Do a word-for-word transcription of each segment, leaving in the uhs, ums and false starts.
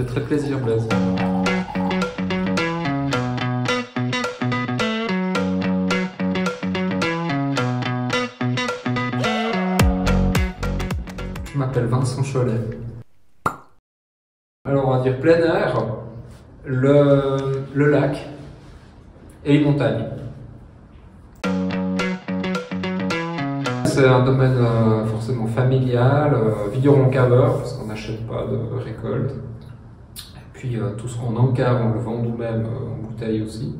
C'est très plaisir, Blaise. Je m'appelle Vincent Chollet. Alors, on va dire plein air, le, le lac et les montagnes. C'est un domaine euh, forcément familial, euh, vigneron-caveur, parce qu'on n'achète pas de récolte. Puis euh, tout ce qu'on encave, on le vend nous-mêmes euh, en bouteille aussi.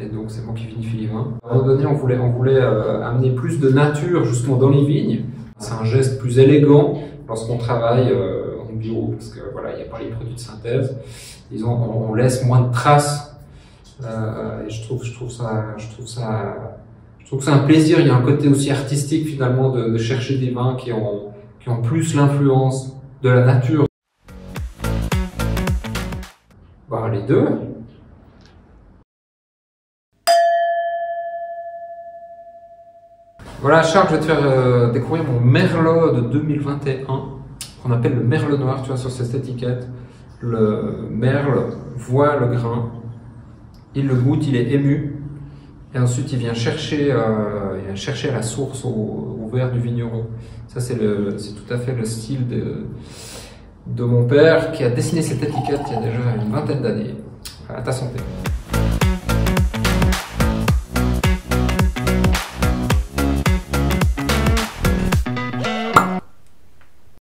Et donc c'est moi qui vinifie les vins. À un moment donné, on voulait, on voulait euh, amener plus de nature justement dans les vignes. C'est un geste plus élégant lorsqu'on travaille euh, en bio, parce que voilà, il n'y a pas les produits de synthèse. Disons, on, on laisse moins de traces. Euh, et je trouve, je trouve ça, je trouve ça, je trouve que c'est un plaisir. Il y a un côté aussi artistique finalement de, de chercher des vins qui ont, qui ont plus l'influence de la nature. Bah, les deux. Voilà, Charles, je vais te faire euh, découvrir mon Merlot de deux mille vingt et un, qu'on appelle le Merle noir. Tu vois, sur cette étiquette, le Merle voit le grain, il le goûte, il est ému, et ensuite il vient chercher, euh, il vient chercher à la source, au, au verre du vigneron. Ça, c'est tout à fait le style de... de mon père qui a dessiné cette étiquette il y a déjà une vingtaine d'années. À ta santé.